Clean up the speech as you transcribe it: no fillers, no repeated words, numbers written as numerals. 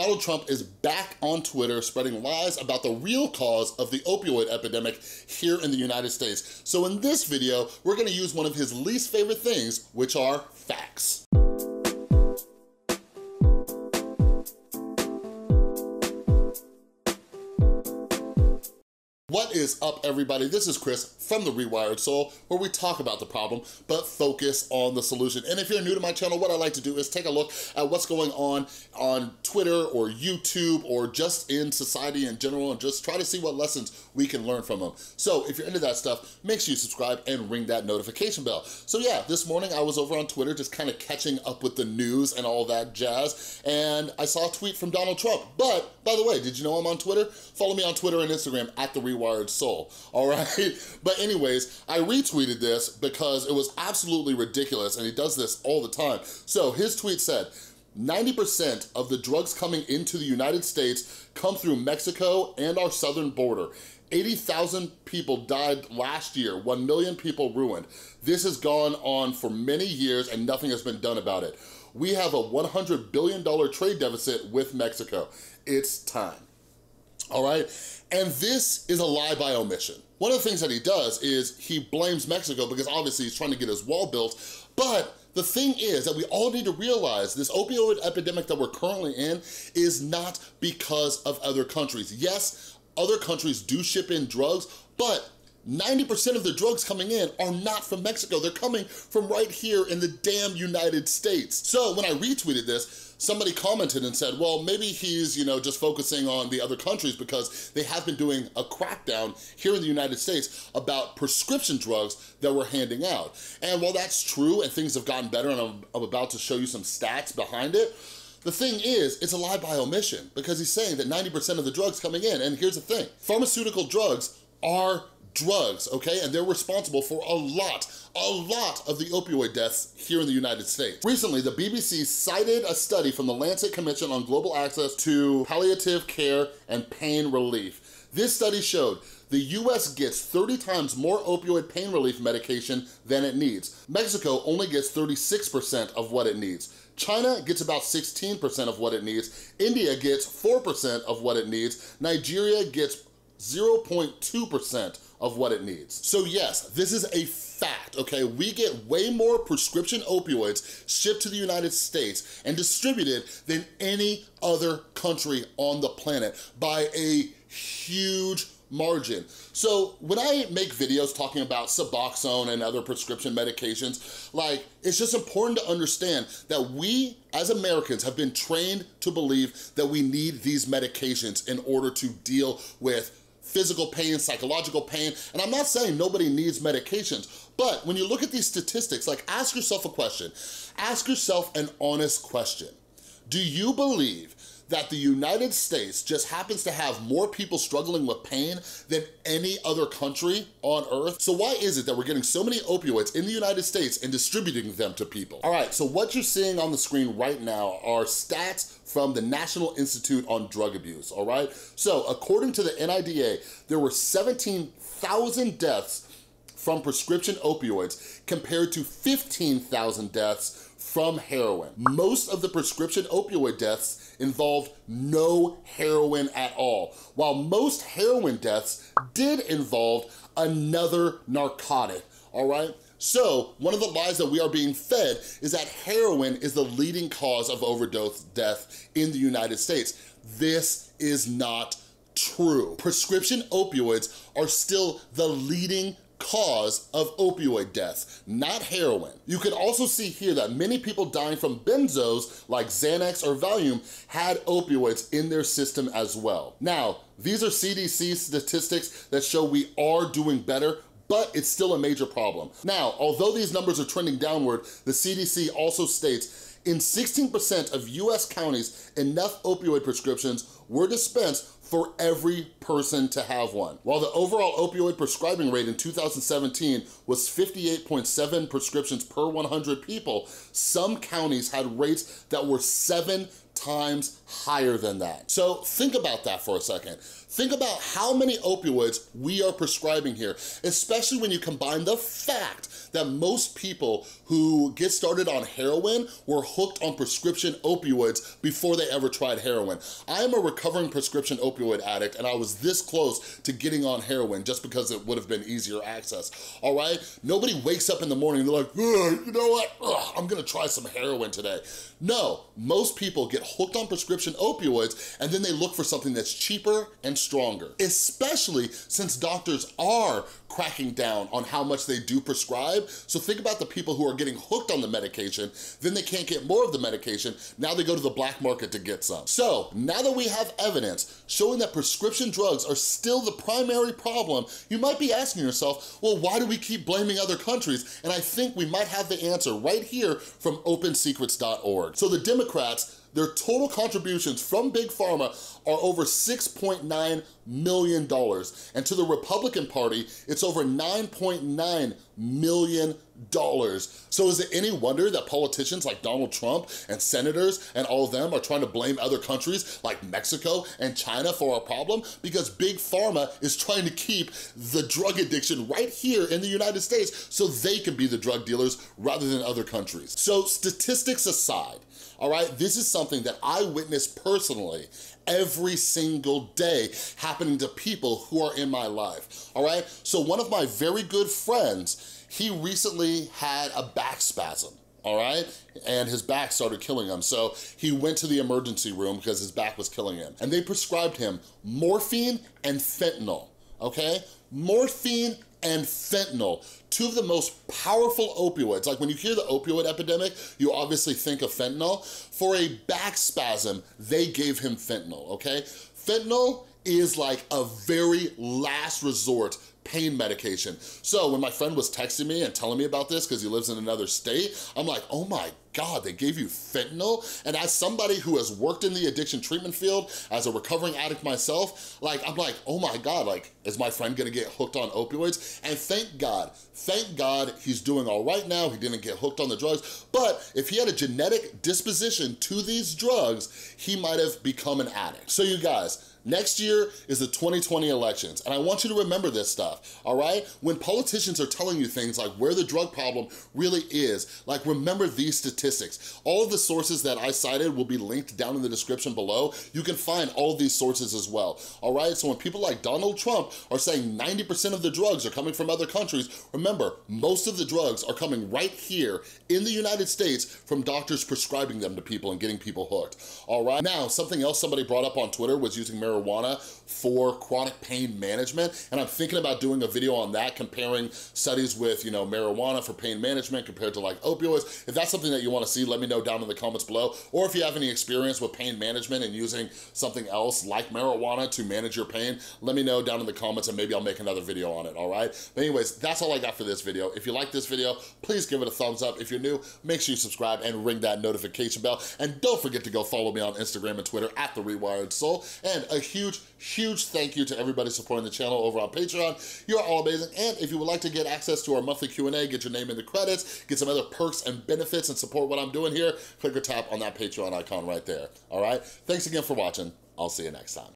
Donald Trump is back on Twitter spreading lies about the real cause of the opioid epidemic here in the United States. So in this video, we're going to use one of his least favorite things, which are facts. What is up, everybody? This is Chris from The Rewired Soul, where we talk about the problem, but focus on the solution. And if you're new to my channel, what I like to do is take a look at what's going on Twitter or YouTube or just in society in general, and just try to see what lessons we can learn from them. So if you're into that stuff, make sure you subscribe and ring that notification bell. So yeah, this morning I was over on Twitter just kind of catching up with the news and all that jazz, and I saw a tweet from Donald Trump. But by the way, did you know I'm on Twitter? Follow me on Twitter and Instagram at The Rewired Soul, all right? But anyways, I retweeted this because it was absolutely ridiculous, and he does this all the time. So his tweet said, 90% of the drugs coming into the United States come through Mexico and our southern border. 80,000 people died last year, 1 million people ruined. This has gone on for many years and nothing has been done about it. We have a $100 billion trade deficit with Mexico. It's time. All right, and this is a lie by omission. One of the things that he does is he blames Mexico because obviously he's trying to get his wall built, but the thing is that we all need to realize this opioid epidemic that we're currently in is not because of other countries. Yes, other countries do ship in drugs, but 90% of the drugs coming in are not from Mexico. They're coming from right here in the damn United States. So when I retweeted this, somebody commented and said, well, maybe he's, you know, just focusing on the other countries because they have been doing a crackdown here in the United States about prescription drugs that we're handing out. And while that's true and things have gotten better, and I'm about to show you some stats behind it, the thing is, it's a lie by omission because he's saying that 90% of the drugs coming in, and here's the thing, pharmaceutical drugs are drugs, okay? And they're responsible for a lot of the opioid deaths here in the United States. Recently, the BBC cited a study from the Lancet Commission on Global Access to Palliative Care and Pain Relief. This study showed the US gets 30 times more opioid pain relief medication than it needs. Mexico only gets 36% of what it needs. China gets about 16% of what it needs. India gets 4% of what it needs. Nigeria gets 0.2% of what it needs. So yes, this is a fact, okay? We get way more prescription opioids shipped to the United States and distributed than any other country on the planet by a huge margin. So when I make videos talking about Suboxone and other prescription medications, like, it's just important to understand that we as Americans have been trained to believe that we need these medications in order to deal with physical pain, psychological pain, and I'm not saying nobody needs medications, but when you look at these statistics, like, ask yourself a question. Ask yourself an honest question. Do you believe that the United States just happens to have more people struggling with pain than any other country on earth? So why is it that we're getting so many opioids in the United States and distributing them to people? All right, so what you're seeing on the screen right now are stats from the National Institute on Drug Abuse, all right? So according to the NIDA, there were 17,000 deaths from prescription opioids compared to 15,000 deaths from heroin. Most of the prescription opioid deaths involved no heroin at all, while most heroin deaths did involve another narcotic, all right? So one of the lies that we are being fed is that heroin is the leading cause of overdose death in the United States. This is not true. Prescription opioids are still the leading cause of opioid deaths, not heroin. You can also see here that many people dying from benzos like Xanax or Valium had opioids in their system as well. Now, these are CDC statistics that show we are doing better, but it's still a major problem. Now, although these numbers are trending downward, the CDC also states in 16% of US counties, enough opioid prescriptions were dispensed for every person to have one. While the overall opioid prescribing rate in 2017 was 58.7 prescriptions per 100 people, some counties had rates that were 7 times higher than that. So think about that for a second. Think about how many opioids we are prescribing here, especially when you combine the fact that most people who get started on heroin were hooked on prescription opioids before they ever tried heroin. I am a recovering prescription opioid addict, and I was this close to getting on heroin just because it would have been easier access, all right? Nobody wakes up in the morning and they're like, you know what, I'm gonna try some heroin today. No, most people get hooked on prescription opioids and then they look for something that's cheaper and stronger, especially since doctors are cracking down on how much they do prescribe. So think about the people who are getting hooked on the medication, then they can't get more of the medication, now they go to the black market to get some. So now that we have evidence showing that prescription drugs are still the primary problem, you might be asking yourself, well, why do we keep blaming other countries? And I think we might have the answer right here from OpenSecrets.org. So the Democrats, their total contributions from Big Pharma are over $6.9 million. And to the Republican Party, it's over $9.9 million. So is it any wonder that politicians like Donald Trump and senators and all of them are trying to blame other countries like Mexico and China for our problem? Because Big Pharma is trying to keep the drug addiction right here in the United States so they can be the drug dealers rather than other countries. So statistics aside, all right, this is something that I witness personally every single day happening to people who are in my life, all right? So one of my very good friends, he recently had a back spasm, all right? And his back started killing him. So he went to the emergency room because his back was killing him. And they prescribed him morphine and fentanyl, okay? Morphine and fentanyl, two of the most powerful opioids. Like when you hear the opioid epidemic, you obviously think of fentanyl. For a back spasm, they gave him fentanyl, okay? Fentanyl is like a very last resort pain medication. So when my friend was texting me and telling me about this because he lives in another state, I'm like, oh my God, they gave you fentanyl? And as somebody who has worked in the addiction treatment field, as a recovering addict myself, like, I'm like, oh my God, like, is my friend gonna get hooked on opioids? And thank God he's doing all right now. He didn't get hooked on the drugs. But if he had a genetic disposition to these drugs, he might have become an addict. So you guys, next year is the 2020 elections, and I want you to remember this stuff, all right? When politicians are telling you things like where the drug problem really is, like, remember these statistics. All of the sources that I cited will be linked down in the description below. You can find all of these sources as well, all right? So when people like Donald Trump are saying 90% of the drugs are coming from other countries, remember, most of the drugs are coming right here in the United States from doctors prescribing them to people and getting people hooked, all right? Now, something else somebody brought up on Twitter was using marijuana for chronic pain management, and I'm thinking about doing a video on that, comparing studies with, you know, marijuana for pain management compared to like opioids. If that's something that you want to see, let me know down in the comments below, or if you have any experience with pain management and using something else like marijuana to manage your pain, let me know down in the comments and maybe I'll make another video on it, all right? But anyways, that's all I got for this video. If you like this video, please give it a thumbs up. If you're new, make sure you subscribe and ring that notification bell, and don't forget to go follow me on Instagram and Twitter at The Rewired Soul, and a huge thank you to everybody supporting the channel over on Patreon. You're all amazing, and if you would like to get access to our monthly Q&A, get your name in the credits, get some other perks and benefits, and support what I'm doing here, click or tap on that Patreon icon right there, all right? Thanks again for watching. I'll see you next time.